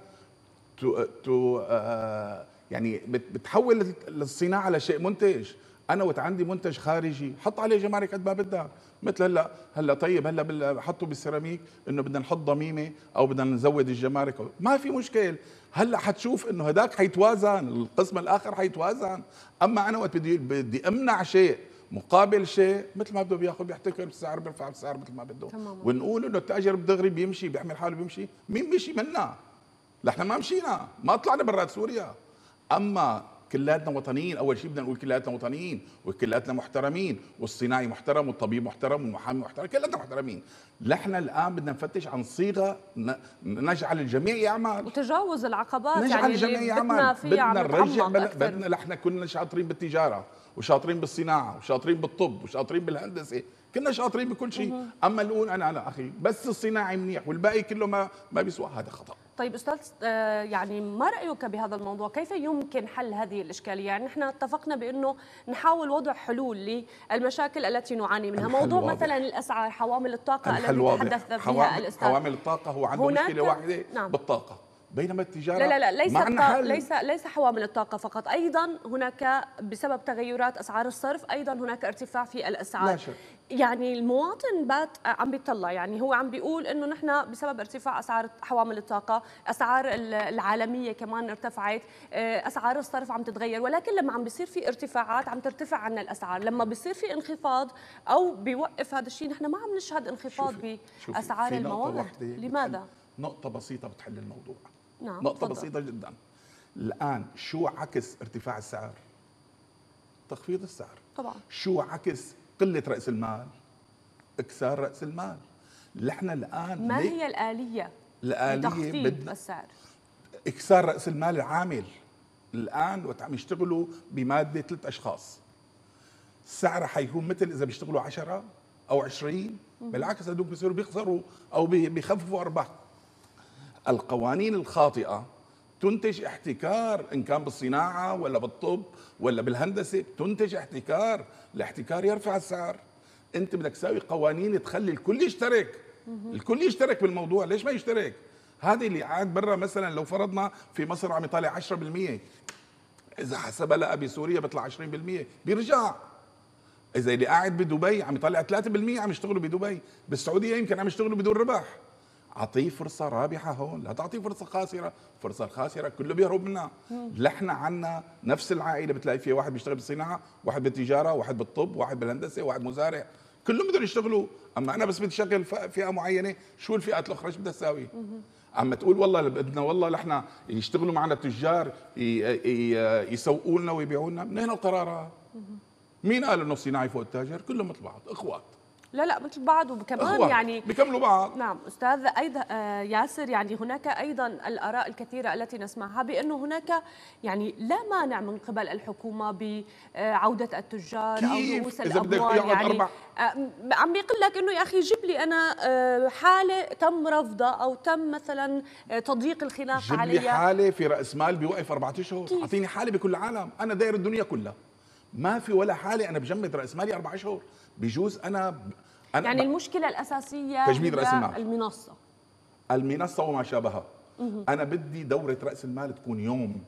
يعني بتحول الصناعة لشيء منتج. أنا وقت عندي منتج خارجي حط عليه جمارك قد ما بدك، مثل هلا طيب هلا حطوا بالسيراميك إنه بدنا نحط ضميمة أو بدنا نزود الجمارك، ما في مشكل. هلا حتشوف إنه هداك حيتوازن، القسم الآخر حيتوازن. أما أنا وقت بدي أمنع شيء مقابل شيء، مثل ما بده بياخذ بيحتكر بالسعر، بيرفع بالسعر مثل ما بده. ونقول انه التاجر بدغري بيمشي بيعمل حاله بيمشي، مين بيمشي منا؟ نحن ما مشينا، ما طلعنا برات سوريا. اما كلاتنا وطنيين، اول شيء بدنا نقول كلاتنا وطنيين وكلاتنا محترمين، والصناعي محترم والطبيب محترم والمحامي محترم، كلاتنا محترمين. نحن الان بدنا نفتش عن صيغه نجعل الجميع يعمل وتجاوز العقبات، نجعل يعني الجميع يعمل. بدنا نرجع، بدنا نحن كنا شاطرين بالتجاره وشاطرين بالصناعه وشاطرين بالطب وشاطرين بالهندسه، كنا شاطرين بكل شيء. اما نقول انا اخي بس الصناعي منيح والباقي كله ما بيسوى، هذا خطا. طيب استاذ يعني ما رايك بهذا الموضوع؟ كيف يمكن حل هذه الاشكاليه؟ يعني نحن اتفقنا بانه نحاول وضع حلول للمشاكل التي نعاني منها، موضوع واضح. مثلا الاسعار، حوامل الطاقه التي تحدث بها الاستاذ. حوامل الطاقه هو عنده مشكله واحده. نعم. بالطاقه، بينما التجارة ليس حوامل الطاقة فقط، أيضا هناك بسبب تغيرات أسعار الصرف أيضا هناك ارتفاع في الأسعار. يعني المواطن بات عم بيطلع، يعني هو عم بيقول انه نحن بسبب ارتفاع اسعار حوامل الطاقه، اسعار العالميه كمان ارتفعت، اسعار الصرف عم تتغير، ولكن لما عم بيصير في ارتفاعات عم ترتفع عنا الاسعار، لما بيصير في انخفاض او بيوقف هذا الشيء نحن ما عم نشهد انخفاض باسعار المواد. لماذا؟ نقطه بسيطه بتحل الموضوع. نعم، نقطه بسيطه جدا. الان شو عكس ارتفاع السعر؟ تخفيض السعر. طبعا. شو عكس قلة رأس المال؟ إكسار رأس المال. نحن الآن ما هي الآلية؟ الآلية بتخفيض السعر، إكسار رأس المال العامل. الآن وقت عم يشتغلوا بمادة 3 أشخاص، السعر حيكون مثل إذا بيشتغلوا 10 أو 20، بالعكس هدول بيصيروا بيخسروا أو بيخففوا أرباح. القوانين الخاطئة تنتج احتكار، إن كان بالصناعة ولا بالطب ولا بالهندسة تنتج احتكار. الاحتكار يرفع السعر. أنت بدك تساوي قوانين تخلي الكل يشترك، الكل يشترك بالموضوع. ليش ما يشترك؟ هذه اللي عاد برا مثلا، لو فرضنا في مصر عم يطالع 10%، إذا حسبها لقى بسوريا بيطلع 20%، بيرجع. إذا اللي قاعد بدبي عم يطلع 3%، عم يشتغلوا بدبي. بالسعودية يمكن عم يشتغلوا بدون ربح. أعطيه فرصة رابحة هون، لا تعطيه فرصة خاسرة. فرصة خاسرة كله بيهرب منها. نحن عنا نفس العائلة بتلاقي فيها واحد بيشتغل بالصناعة، واحد بالتجارة، واحد بالطب، واحد بالهندسة، واحد مزارع، كلهم بدهم يشتغلوا. أما أنا بس بدي أشغل فئة معينة، شو الفئات الأخرى شو بدها تساوي؟ أما تقول والله بدنا والله نحن يشتغلوا معنا تجار يسوقوا لنا ويبيعوا لنا، من هنا القرارات. مين قال إنه الصناعي فوق التاجر؟ كلهم مثل بعض، إخوات. لا مثل بعض، وكمان يعني بيكملوا بعض. نعم استاذ ايضا ياسر، يعني هناك ايضا الاراء الكثيره التي نسمعها بانه هناك يعني لا مانع من قبل الحكومه بعوده التجار او رؤوس الاموال. يعني عم بيقول لك انه يا اخي جيب لي انا حاله تم رفضها او تم مثلا تضييق الخلاف عليها. جيب لي حاله في راس مال بيوقف 4 اشهر، اعطيني حاله بكل العالم، انا داير الدنيا كلها، ما في ولا حاله انا بجمد راس مالي 4 اشهر. بجوز أنا يعني المشكلة الأساسية تجميد رأس المال، المنصة وما شابهها. أنا بدي دورة رأس المال تكون يوم.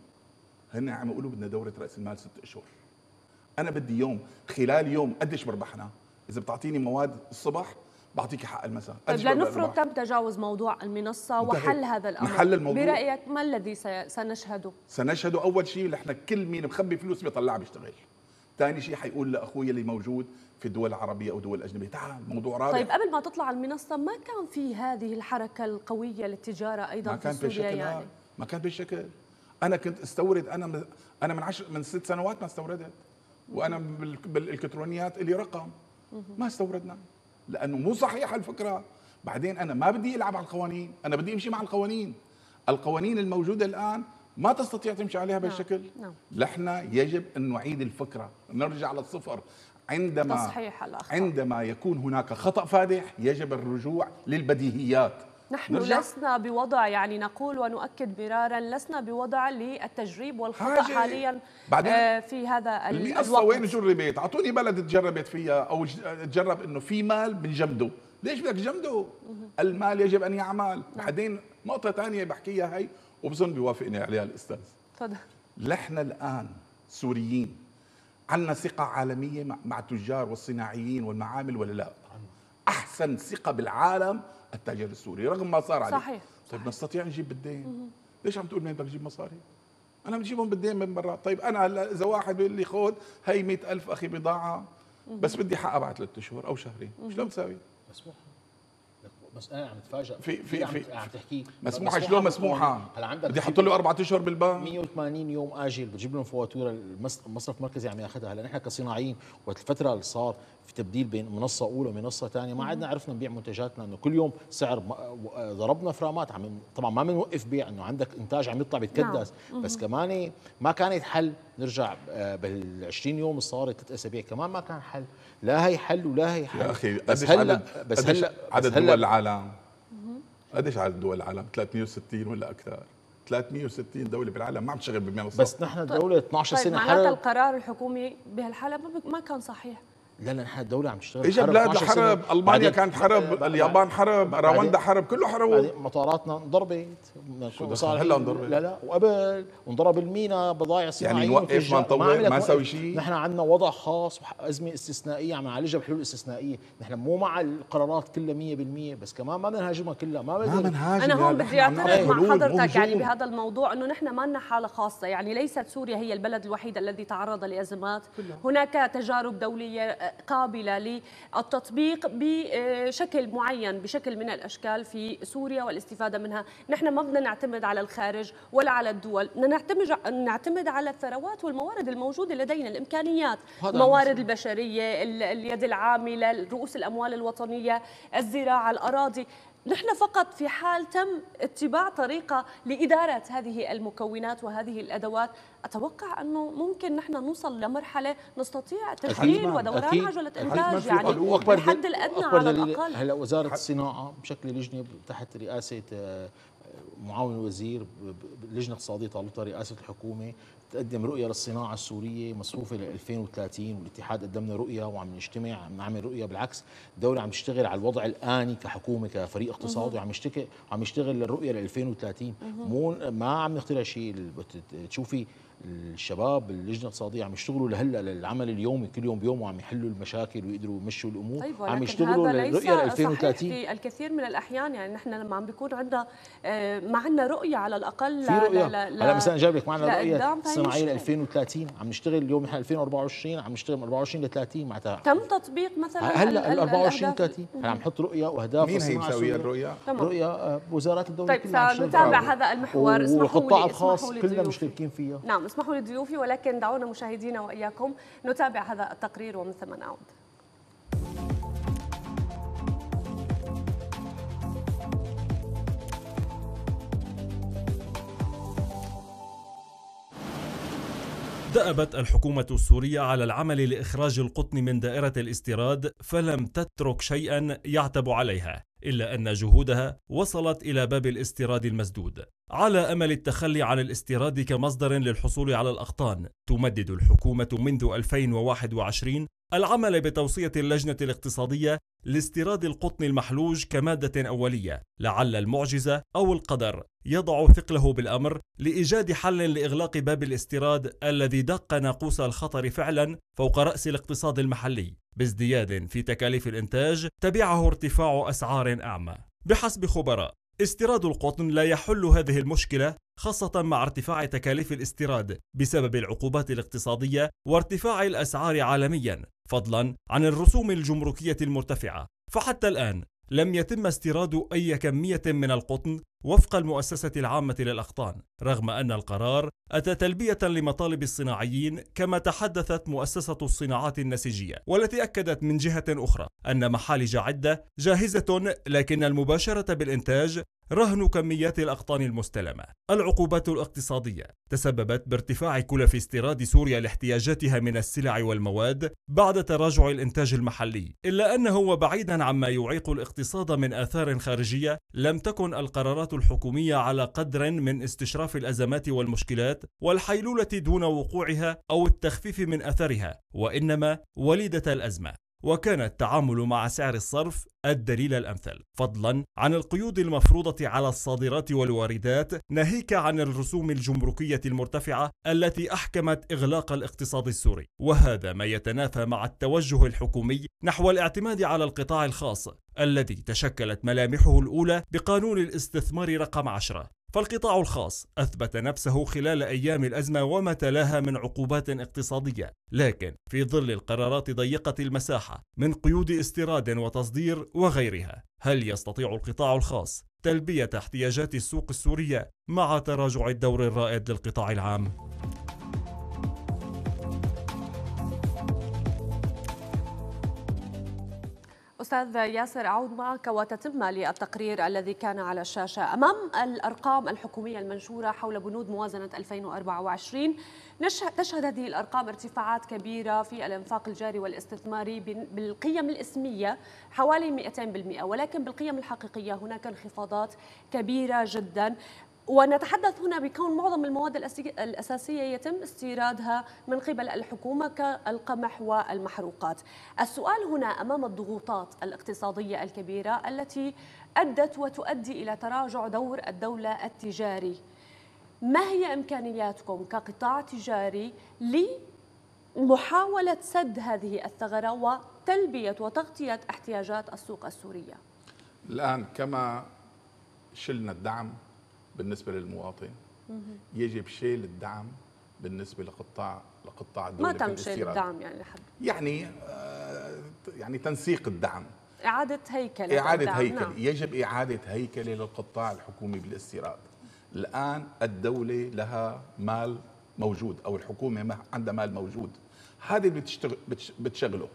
هن عم يقولوا بدنا دورة رأس المال 6 أشهر. أنا بدي يوم، خلال يوم قديش بربحنا؟ إذا بتعطيني مواد الصبح بعطيك حق المساء. طيب لنفرض تم تجاوز موضوع المنصة وحل هذا الأمر، نحل الموضوع. برأيك ما الذي سنشهده؟ سنشهده أول شيء نحن كل مين مخبي فلوس بيطلعها بيشتغل. ثاني شيء حيقول لأخوي اللي موجود في الدول العربية أو الدول الأجنبية تعال موضوع رابع. طيب قبل ما تطلع المنصة ما كان في هذه الحركة القوية للتجارة أيضا في سوريا، يعني ما كان بالشكل. أنا كنت استورد، أنا من 6 سنوات ما استوردت، وأنا بالإلكترونيات اللي رقم ما استوردنا، لأنه مو صحيح الفكرة. بعدين أنا ما بدي ألعب على القوانين، أنا بدي أمشي مع القوانين. القوانين الموجودة الآن ما تستطيع تمشي عليها بالشكل. لحنا يجب أن نعيد الفكرة، نرجع للصفر. عندما يكون هناك خطأ فادح يجب الرجوع للبديهيات. نحن لسنا بوضع، يعني نقول ونؤكد مرارا، لسنا بوضع للتجريب والخطأ حاليا. في هذا الوقت وين جربت؟ اعطوني بلد تجربت فيها او تجرب انه في مال بنجمده، ليش بدك تجمده؟ المال يجب ان يعمل. بعدين نقطة ثانية بحكيها هي وبظن بيوافقني عليها الاستاذ. تفضل. نحن الان سوريين عندنا ثقة عالمية مع التجار والصناعيين والمعامل ولا لا؟ أحسن ثقة بالعالم التاجر السوري رغم ما صار عليه. صحيح. طيب نستطيع نجيب بالدين، ليش عم تقول مين بدك تجيب مصاري؟ أنا بجيبهم بالدين من برا. طيب أنا هلا إذا واحد بيقول لي خذ هي 100,000 أخي بضاعة بس بدي حقها بعد 3 أشهر أو شهرين، شلون بساوي؟ مسموحة. بس أنا عم أتفاجأ في عم تحكي مسموحة. شلون مسموحة؟ هلا عندك بدي أحط له 4 أشهر بالبنك، 180 يوم آجل بتجيب لهم فواتورة المصرف المركزي عم ياخذها. هلا نحن كصناعيين وقت الفترة اللي صار في تبديل بين منصة أولى ومنصة ثانية ما عدنا عرفنا نبيع منتجاتنا، إنه كل يوم سعر ضربنا فرامات. طبعا ما بنوقف بيع، إنه عندك إنتاج عم يطلع بيتكدس، بس كمان ما كانت حل. نرجع بال20 يوم اللي صارت 3 أسابيع كمان ما كان حل، لا هي حل ولا هي حل. يا أخي بس هلا عدد دول العالم، قديش عدد دول العالم؟ 360 ولا أكثر؟ 360 دولة بالعالم ما عم تشتغل بمنصات. بس نحن دولة 12 سنة حرب. معناتها القرار الحكومي بهالحالة ما كان صحيح. لا لا احنا الدوله عم تشتغل. اجى بلاد حرب، المانيا كانت حرب، اليابان حرب، رواندا حرب، كله حرب. مطاراتنا انضربت. هلا انضربت؟ لا لا، وقبل انضرب المينا بضايع صناعيه. يعني نوقف ما نطول ما نسوي شيء؟ نحن عندنا وضع خاص وازمه استثنائيه عم نعالجها بحلول استثنائيه، نحن مو مع القرارات كلها 100%، بس كمان ما بدنا نهاجمها كلها، ما بدنا. انا هون بدي اعترض مع حضرتك يعني بهذا الموضوع، انه نحن ما لنا حاله خاصه، يعني ليست سوريا هي البلد الوحيد الذي تعرض لازمات، هناك تجارب دوليه قابلة للتطبيق بشكل معين بشكل من الأشكال في سوريا والاستفادة منها. نحن ما بدنا نعتمد على الخارج ولا على الدول، نعتمد على الثروات والموارد الموجودة لدينا، الإمكانيات، الموارد البشرية، اليد العاملة، رؤوس الأموال الوطنية، الزراعة، الأراضي. نحن فقط في حال تم اتباع طريقة لإدارة هذه المكونات وهذه الأدوات، أتوقع أنه ممكن نحن نوصل لمرحلة نستطيع تشغيل ودوران عجلة إنتاج، يعني الحد الأدنى على الأقل. هلا وزارة الصناعة بشكل لجنة تحت رئاسة معاون الوزير، لجنة اقتصادية طالبتها رئاسة الحكومة، تقدم رؤية للصناعة السورية مصروفة ل 2030، والاتحاد قدمنا رؤية وعم نجتمع عم نعمل رؤية. بالعكس الدولة عم تشتغل على الوضع الآني كحكومة كفريق اقتصادي، عم يشتغل للرؤية ل 2030، مو ما عم نخترع شيء. تشوفي الشباب اللجنه الاقتصاديه عم يشتغلوا لهلا للعمل اليومي، كل يوم بيوم عم يحلوا المشاكل ويقدروا يمشوا الامور. طيب، عم يشتغلوا للرؤيه ل 2030. في الكثير من الاحيان يعني نحن لما عم بيكون عندنا ما عندنا رؤيه على الاقل، في رؤيه هلا مثلا جايب لك معنا رؤيه صناعيه ل 2030، عم نشتغل اليوم نحن 2024، عم نشتغل من 24 ل 30 معناتها تم تطبيق مثلا هلا ال 24 30 هلا عم نحط رؤيه واهداف. مين هي مسويه الرؤيه؟ رؤيه وزارات الدوله. طيب سنتابع هذا المحور، والقطاع الخاص كلنا مشتركين فيها. نعم، اسمحوا لي ضيوفي، ولكن دعونا مشاهدينا وإياكم نتابع هذا التقرير ومن ثم نعود. دأبت الحكومة السورية على العمل لإخراج القطن من دائرة الاستيراد، فلم تترك شيئا يعتب عليها، إلا أن جهودها وصلت إلى باب الاستيراد المسدود. على أمل التخلي عن الاستيراد كمصدر للحصول على الأقطان، تمدد الحكومة منذ 2021 العمل بتوصية اللجنة الاقتصادية لاستيراد القطن المحلوج كمادة أولية، لعل المعجزة أو القدر يضع ثقله بالأمر لإيجاد حل لإغلاق باب الاستيراد الذي دق ناقوس الخطر فعلا فوق رأس الاقتصاد المحلي، بازدياد في تكاليف الإنتاج تبعه ارتفاع أسعار أعمى. بحسب خبراء، استيراد القطن لا يحل هذه المشكلة، خاصة مع ارتفاع تكاليف الاستيراد بسبب العقوبات الاقتصادية وارتفاع الأسعار عالميا، فضلا عن الرسوم الجمركية المرتفعة. فحتى الآن لم يتم استيراد أي كمية من القطن وفق المؤسسة العامة للأقطان، رغم أن القرار أتى تلبية لمطالب الصناعيين، كما تحدثت مؤسسة الصناعات النسيجية، والتي أكدت من جهة أخرى أن محالج عدة جاهزة، لكن المباشرة بالإنتاج رهن كميات الأقطان المستلمة. العقوبات الاقتصادية تسببت بارتفاع كلف استيراد سوريا لاحتياجاتها من السلع والمواد بعد تراجع الإنتاج المحلي، إلا أنه وبعيدا عما يعيق الاقتصاد من آثار خارجية، لم تكن القرارات الحكومية على قدر من استشراف الأزمات والمشكلات والحيلولة دون وقوعها أو التخفيف من أثرها، وإنما وليدة الأزمة. وكان التعامل مع سعر الصرف الدليل الأمثل، فضلا عن القيود المفروضة على الصادرات والواردات، ناهيك عن الرسوم الجمركية المرتفعة التي أحكمت إغلاق الاقتصاد السوري. وهذا ما يتنافى مع التوجه الحكومي نحو الاعتماد على القطاع الخاص الذي تشكلت ملامحه الأولى بقانون الاستثمار رقم 10. فالقطاع الخاص أثبت نفسه خلال أيام الأزمة وما تلاها من عقوبات اقتصادية، لكن في ظل القرارات ضيقة المساحة من قيود استيراد وتصدير وغيرها، هل يستطيع القطاع الخاص تلبية احتياجات السوق السورية مع تراجع الدور الرائد للقطاع العام؟ أستاذ ياسر، أعود معك وتتمة للتقرير الذي كان على الشاشة. أمام الأرقام الحكومية المنشورة حول بنود موازنة 2024، تشهد هذه الأرقام ارتفاعات كبيرة في الإنفاق الجاري والاستثماري بالقيم الإسمية حوالي 200%، ولكن بالقيم الحقيقية هناك انخفاضات كبيرة جدا. ونتحدث هنا بكون معظم المواد الأساسية يتم استيرادها من قبل الحكومة كالقمح والمحروقات. السؤال هنا أمام الضغوطات الاقتصادية الكبيرة التي أدت وتؤدي إلى تراجع دور الدولة التجاري، ما هي إمكانياتكم كقطاع تجاري لمحاولة سد هذه الثغرة وتلبية وتغطية احتياجات السوق السورية؟ الآن كما شلنا الدعم بالنسبة للمواطن يجب شيل الدعم بالنسبة لقطاع الدولة. ما تم شيل الدعم يعني لحد يعني تنسيق الدعم، إعادة هيكلة، نعم. يجب إعادة هيكلة للقطاع الحكومي بالاستيراد. الآن الدولة لها مال موجود أو الحكومة عندها مال موجود، هذه اللي بتشغله،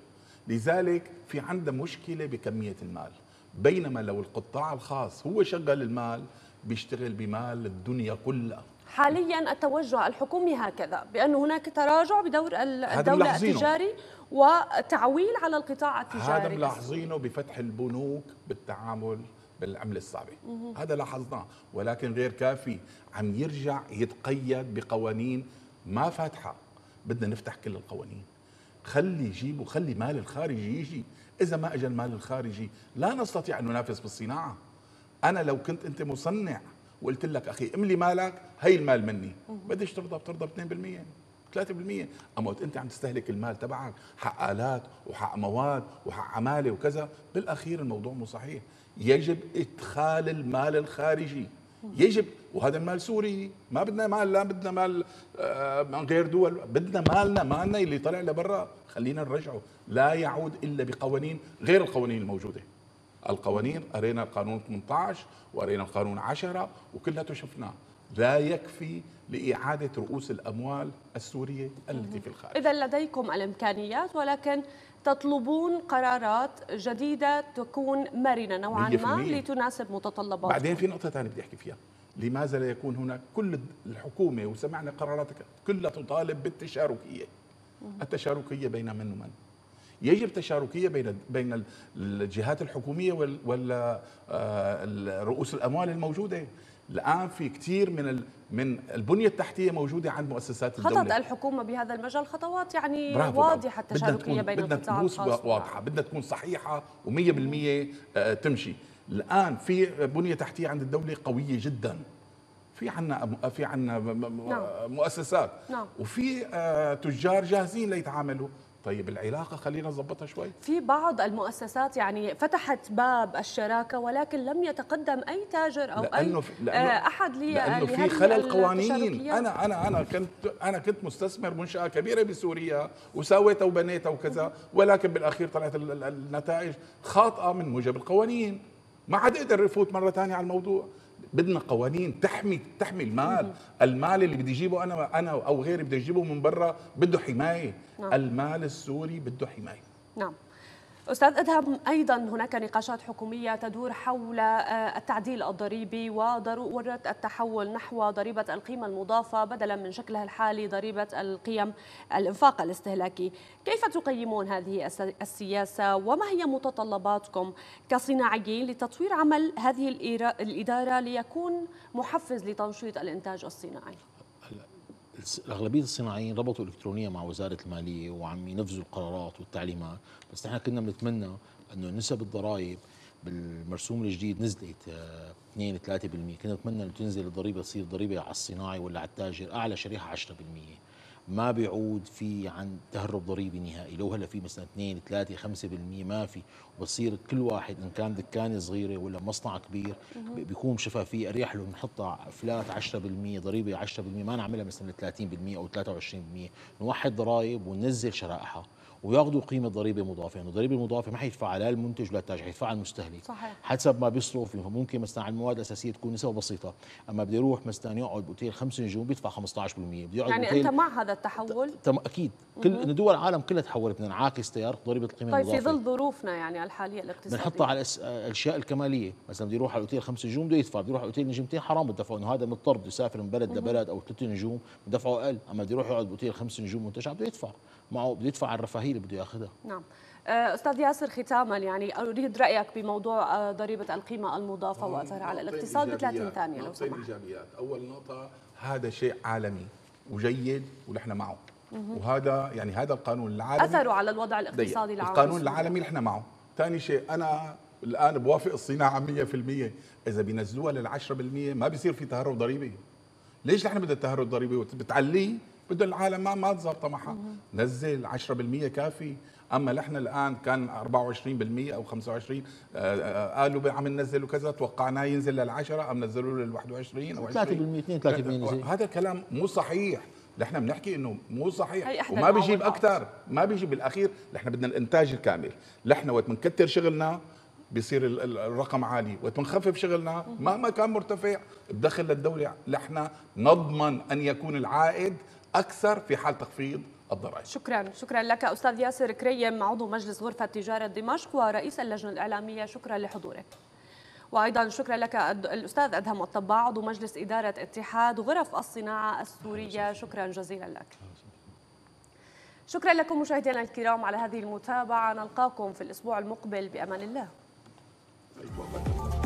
لذلك في عندها مشكلة بكمية المال، بينما لو القطاع الخاص هو شغل المال بيشتغل بمال الدنيا كلها. حاليا التوجه الحكومي هكذا، بأن هناك تراجع بدور الدولة التجاري وتعويل على القطاع التجاري. هذا ملاحظينه بفتح البنوك بالتعامل بالعملة الصعبة، هذا لاحظناه، ولكن غير كافي، عم يرجع يتقيد بقوانين ما فاتحة. بدنا نفتح كل القوانين، خلي يجيب وخلي مال الخارجي يجي. إذا ما أجى المال الخارجي لا نستطيع أن ننافس بالصناعة. أنا لو كنت أنت مصنع وقلت لك أخي املي مالك، هي المال مني، بديش ترضى، بترضى 2% 3%. أما أنت عم تستهلك المال تبعك، حق آلات وحق مواد وحق عمالة وكذا، بالأخير الموضوع مو صحيح. يجب إدخال المال الخارجي، يجب، وهذا المال سوري، ما بدنا مال، لا بدنا مال من غير دول، بدنا مالنا اللي طلع لبرا، خلينا نرجعه، لا يعود إلا بقوانين غير القوانين الموجودة. القوانين قرينا القانون 18 وقرينا القانون 10 وكلها شفناها، لا يكفي لإعادة رؤوس الأموال السورية التي في الخارج. إذا لديكم الإمكانيات، ولكن تطلبون قرارات جديدة تكون مرنة نوعا ما لتناسب متطلبات. بعدين في نقطة ثانية بدي أحكي فيها، لماذا لا يكون هناك كل الحكومة، وسمعنا قراراتك كلها تطالب بالتشاركية، التشاركية بين من ومن؟ يجب تشاركية بين الجهات الحكومية والرؤوس الأموال الموجودة. الآن في كثير من البنية التحتية موجودة عند مؤسسات الدولة. خطط الحكومة بهذا المجال خطوات يعني واضحة، التشاركية بين القطاع الخاص واضحة، بدها تكون صحيحة و100% تمشي. الآن في بنية تحتية عند الدولة قوية جدا، في عنا مؤسسات، نعم. وفي تجار جاهزين ليتعاملوا. طيب العلاقة خلينا نظبطها شوي. في بعض المؤسسات يعني فتحت باب الشراكة، ولكن لم يتقدم أي تاجر أو لأنه أحد لأنه في خلل قوانين. أنا كنت مستثمر منشأة كبيرة بسوريا وساويتها وبنيتها وكذا، ولكن بالأخير طلعت النتائج خاطئة من موجب القوانين، ما عاد أقدر أفوت مرة ثانية على الموضوع. بدنا قوانين تحمي المال اللي بدي اجيبه انا او غيري بدي اجيبه من برا، بده حمايه، نعم. المال السوري بده حمايه، نعم. استاذ ادهم، ايضا هناك نقاشات حكوميه تدور حول التعديل الضريبي وضروره التحول نحو ضريبه القيمه المضافه بدلا من شكلها الحالي ضريبه القيم الانفاق الاستهلاكي، كيف تقيمون هذه السياسه وما هي متطلباتكم كصناعيين لتطوير عمل هذه الاداره ليكون محفز لتنشيط الانتاج الصناعي؟ أغلبية الصناعيين ربطوا إلكترونيا مع وزارة المالية وعم ينفذوا القرارات والتعليمات، بس نحن كنا بنتمنى أنه نسب الضرائب بالمرسوم الجديد نزلت 2-3%، كنا نتمنى أنه تنزل الضريبة، تصير ضريبة على الصناعي ولا على التاجر أعلى شريحة 10%، ما بيعود في عن تهرب ضريبي نهائي. لو هلا في مثلا 2-3-5% ما في، وبصير كل واحد ان كان دكانه صغيره ولا مصنع كبير بيكون شفافيه اريح له نحطها فلات 10% ضريبه 10%، ما نعملها مثلا 30% او 23%، نوحد ضرائب وننزل شرائحها وياخذوا قيمه ضريبه مضافه، لانه يعني الضريبه المضافه ما حيدفعها لا المنتج ولا التاجر، حيدفعها المستهلك، صحيح. حسب ما بيصرف. ممكن مثلا على المواد الاساسيه تكون نسبه بسيطه، اما بده يروح مثلا يقعد بأوتيل 5 نجوم بيدفع 15%، بده يقعد يعني انت مع هذا التحول؟ اكيد، كل دول العالم كلها تحولت، بدنا نعاكس تيار ضريبه القيمه المضافه. طيب في ظل ظروفنا يعني الحاليه الاقتصاديه بنحطها على الاشياء الكماليه، مثلا بده يروح على أوتيل 5 نجوم بده يدفع، بده يروح على أوتيل 2 نجوم حرام بدفعوا، انه هذا مضطر بده يسافر من بلد لبلد، او 3 نجوم بدفعوا اقل، اما بده يروح يقعد بأوتيل 5 نجوم منتجع بده يدفع معه، بده يدفع على الرفاهيه اللي بده ياخذها. نعم أستاذ ياسر، ختاما يعني أريد رأيك بموضوع ضريبة القيمة المضافة وأثرها على الاقتصاد ب30 ثانية لو سمحت. إيجابيات، أول نقطة هذا شيء عالمي وجيد ونحن معه، وهذا يعني هذا القانون العالمي أثره على الوضع الاقتصادي العالمي، القانون العالمي نحن معه. ثاني شيء أنا الآن بوافق الصناعة 100%، إذا بينزلوها لل10% ما بيصير في تهرب ضريبي. ليش نحن بدنا التهرب الضريبي وبتعليه؟ بده العالم ما تزبطها معها، نزل 10% كافي. اما نحن الان كان 24% او 25، قالوا عم ننزل وكذا، توقعناه ينزل لل10، عم نزلوه لل21 او 20%. 2-3%. هذا الكلام مو صحيح، نحن بنحكي انه مو صحيح وما بيجيب اكثر، ما بيجيب بالاخير. نحن بدنا الانتاج الكامل، نحن وقت بنكثر شغلنا بيصير الرقم عالي، وقت بنخفف شغلنا مهما كان مرتفع الدخل للدوله، نحن نضمن ان يكون العائد اكثر في حال تخفيض الضرائب. شكرا لك استاذ ياسر كريم، عضو مجلس غرفه تجاره دمشق ورئيس اللجنه الاعلاميه، شكرا لحضورك. وايضا شكرا لك الاستاذ ادهم الطباع، عضو مجلس اداره اتحاد غرف الصناعه السوريه، شكرا جزيلا لك. شكرا لكم مشاهدينا الكرام على هذه المتابعه، نلقاكم في الاسبوع المقبل بامان الله.